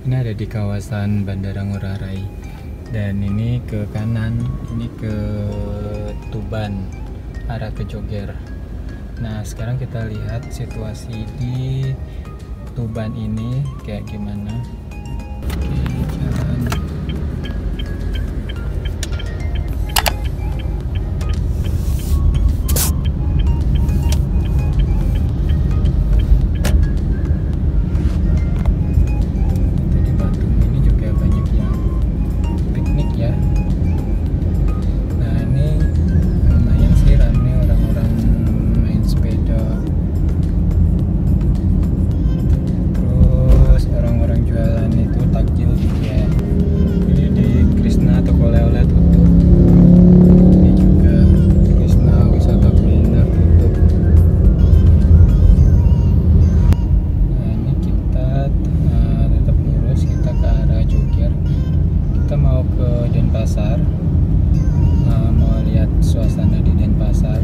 Ini ada di kawasan Bandara Ngurah Rai. Dan ini ke kanan, ini ke Tuban, arah ke Joger. Nah, sekarang kita lihat situasi di Tuban ini kayak gimana. Oke, jalan. Denpasar, mau lihat suasana di Denpasar,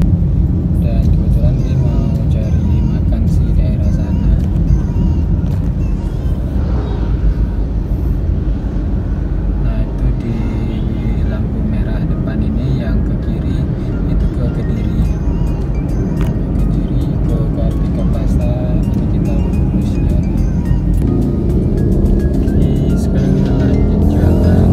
dan kebetulan dia mau cari makan di daerah sana. Nah, itu di lampu merah depan ini yang ke kiri itu ke Kediri, ke Kartika Plaza. Ini kita lurus ya. Sekarang kita lanjut jalan.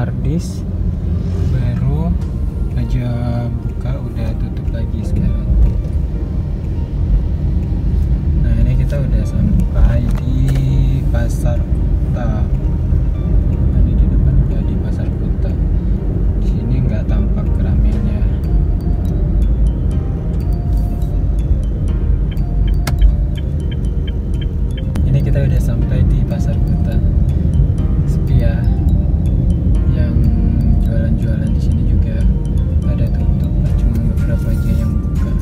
Hardis baru aja buka, udah tutup lagi sekarang. Nah, ini kita udah sampai di pasar kota. Nah, di depan udah di pasar kota. Di sini nggak tampak keramaiannya. Ini kita udah sampai di pasar kota. Sepi ya. Jualan di sini juga ada tutup, cuma beberapa aja yang buka.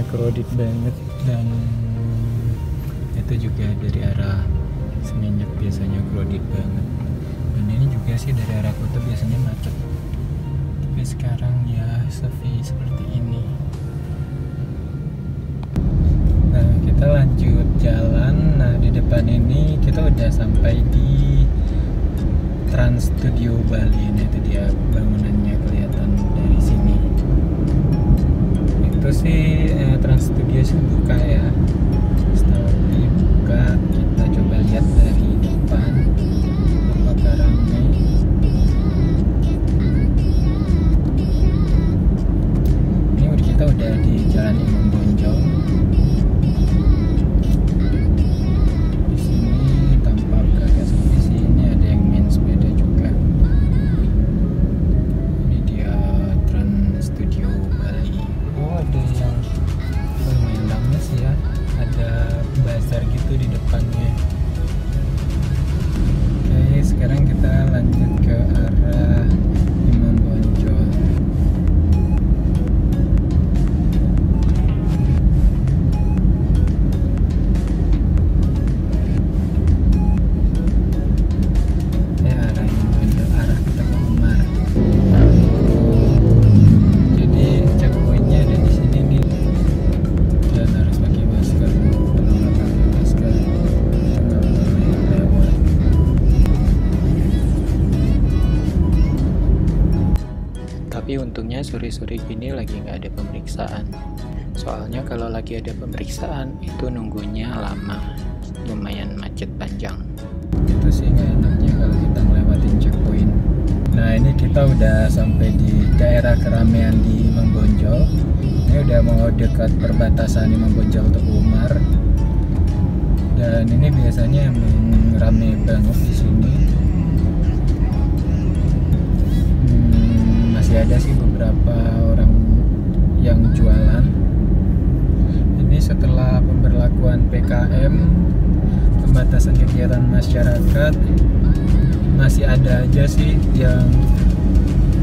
ya, crowded banget. Dan itu juga dari arah Seminyak biasanya crowded banget, dan ini juga sih dari arah Kuta biasanya macet, tapi sekarang ya sepi seperti ini. Nah, kita lanjut jalan. Nah, di depan ini kita udah sampai di Trans Studio Bali. Nah, itu dia bangunannya kelihatan dari sini. Itu sih Trans Studio sih buka ya. Kita coba lihat dari depan apakah ramai. Ini kita udah di Jalan Imam Bojol. Di sini tampak agak sepi sih. Ini ada yang main sepeda juga. Ini dia Trans Studio Bali. Oh, ada yang lumayan lama sih ya. Ada bazar gitu di depannya. Oke, sekarang kita lanjut ke arah Imam Bojol. Ya, arah Imam Bojol, arah Teku Umar. Jadi checkpointnya ada di sini nih. Dan harus pakai masker. Tapi untungnya sore-sore gini lagi nggak ada pemeriksaan. Soalnya kalau lagi ada pemeriksaan itu nunggunya lama, lumayan macet panjang. Itu sih nggak enaknya kalau kita ngelewatin checkpoint. Nah, ini kita udah sampai di daerah keramaian di Imam Bojol. Ini udah mau dekat perbatasan Imam Bojol Teku Umar. Dan ini biasanya emang rame banget di sini. Ada sih beberapa orang yang jualan. Ini setelah pemberlakuan PKM, pembatasan kegiatan masyarakat, masih ada aja sih yang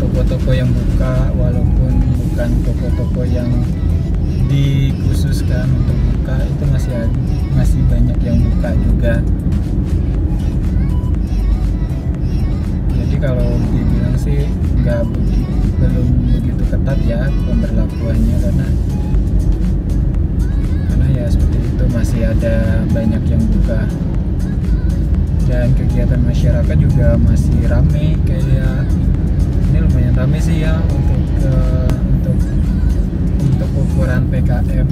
toko-toko yang buka, walaupun bukan toko-toko yang dikhususkan untuk buka, itu masih banyak yang buka juga. Jadi kalau dibilang sih nggak begitu, belum begitu ketat ya pemberlakuannya, karena ya seperti itu, masih ada banyak yang buka. Dan kegiatan masyarakat juga masih ramai, kayak ini lumayan ramai sih ya untuk ukuran PKM.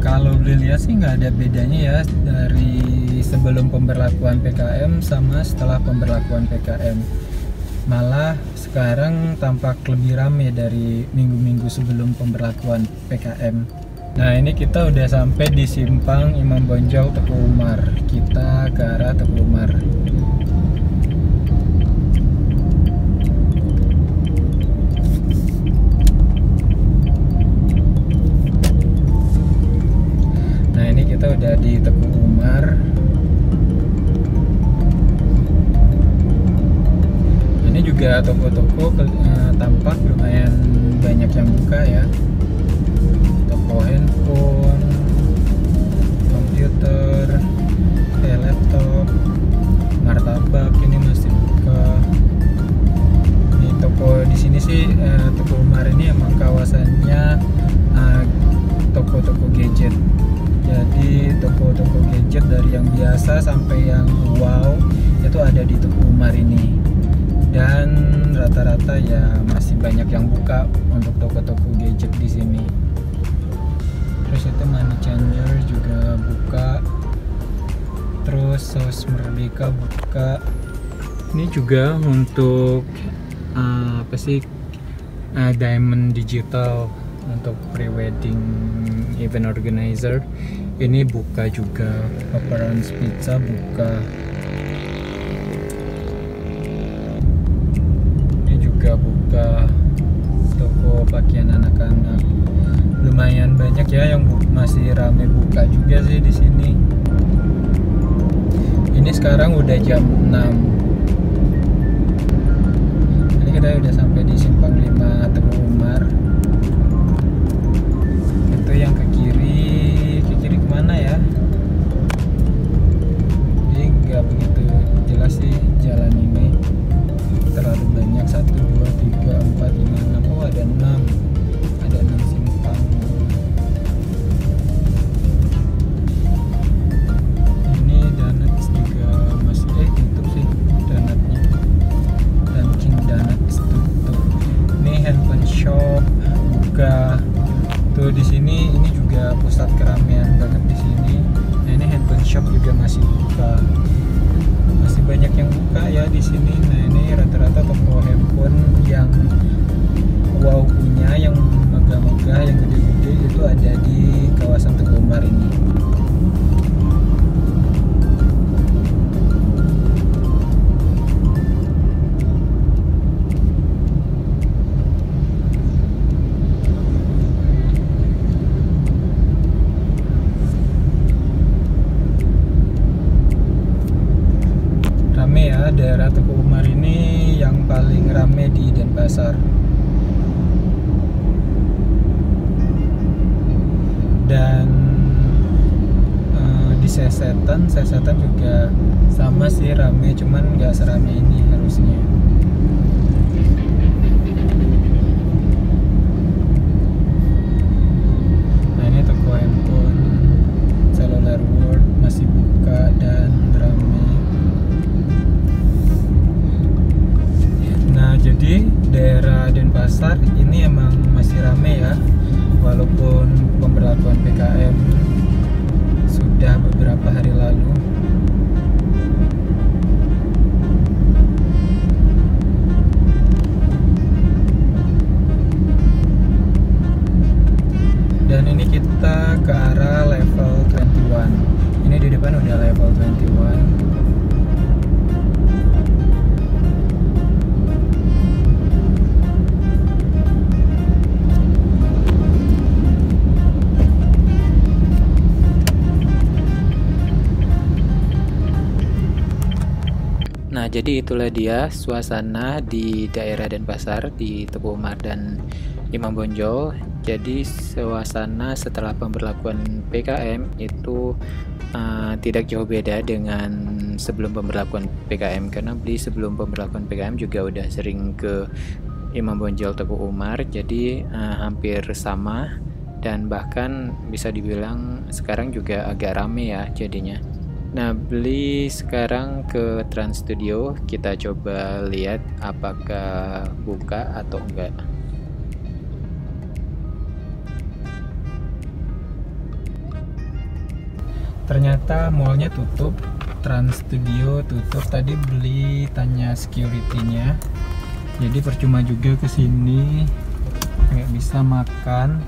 Kalau dilihat sih nggak ada bedanya ya dari sebelum pemberlakuan PKM sama setelah pemberlakuan PKM. Malah sekarang tampak lebih ramai dari minggu-minggu sebelum pemberlakuan PKM. Nah, ini kita udah sampai di simpang Imam Bojol Teku Umar. Kita ke arah Teku Umar. Kita udah di Teku Umar. Ini juga toko-toko tampak lumayan banyak yang buka ya. Toko handphone, komputer, laptop, martabak ini masih buka. Ini toko di sini sih Teku Umar ini emang kawasannya toko-toko gadget. Jadi toko-toko gadget dari yang biasa sampai yang wow itu ada di Teku Umar ini. Dan rata-rata ya masih banyak yang buka untuk toko-toko gadget di sini. Terus itu money changer juga buka. Terus saus merdeka buka. Ini juga untuk diamond digital untuk pre-wedding event organizer ini buka juga. Operan pizza buka. Ini juga buka. Toko pakaian anak-anak lumayan banyak ya yang masih rame buka juga sih di sini. Ini sekarang udah jam 6. udah sampai di simpang 5 Teku Umar. Itu yang ke kiri kemana ya? Jadi nggak begitu jelas sih jalan ini. Terlalu banyak 1, 2, 3, 4, 5, 6. Oh ada 6, ada 6 simpang. Shop buka tuh di sini. Ini juga pusat keramaian banget di sini. Nah, ini handphone shop juga masih buka, masih banyak yang buka ya di sini. Nah ini rata-rata toko handphone yang wow punya, yang megah-megah, yang gede-gede itu ada di kawasan Teku Umar ini. Daerah Teku Umar ini yang paling rame di Denpasar. Dan di Sesetan juga sama sih rame, cuman nggak serame ini harusnya. Nah ini toko handphone Cellular World masih buka dan rame. Nah, jadi daerah Denpasar ini emang masih rame ya, walaupun pemberlakuan PKM sudah beberapa hari lalu. Dan ini kita ke arah level 21. Ini di depan udah level 21. Nah, jadi itulah dia suasana di daerah Denpasar, di Teku Umar dan Imam Bojol. Jadi suasana setelah pemberlakuan PKM itu tidak jauh beda dengan sebelum pemberlakuan PKM, karena di sebelum pemberlakuan PKM juga udah sering ke Imam Bojol, Teku Umar, jadi hampir sama, dan bahkan bisa dibilang sekarang juga agak rame ya jadinya. Nah, beli sekarang ke Trans Studio, kita coba lihat apakah buka atau enggak. Ternyata mallnya tutup, Trans Studio tutup. Tadi beli tanya security-nya. Jadi percuma juga kesini, nggak bisa makan.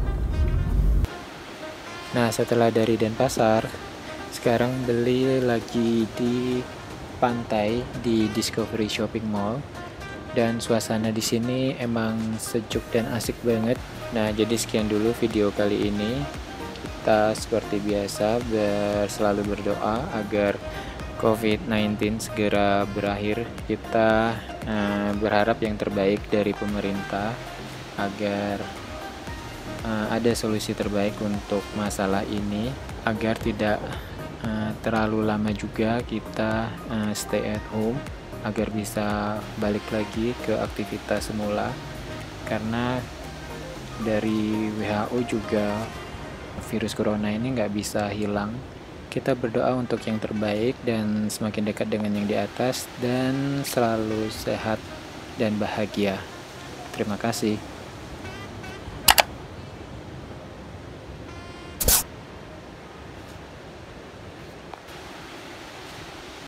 Nah, setelah dari Denpasar, sekarang beli lagi di pantai di Discovery Shopping Mall, dan suasana di sini emang sejuk dan asik banget. Nah, jadi sekian dulu video kali ini. Kita seperti biasa selalu berdoa agar COVID-19 segera berakhir. Kita berharap yang terbaik dari pemerintah agar ada solusi terbaik untuk masalah ini, agar tidak terlalu lama juga kita stay at home, agar bisa balik lagi ke aktivitas semula, karena dari WHO juga virus corona ini nggak bisa hilang. Kita berdoa untuk yang terbaik dan semakin dekat dengan yang di atas, dan selalu sehat dan bahagia. Terima kasih.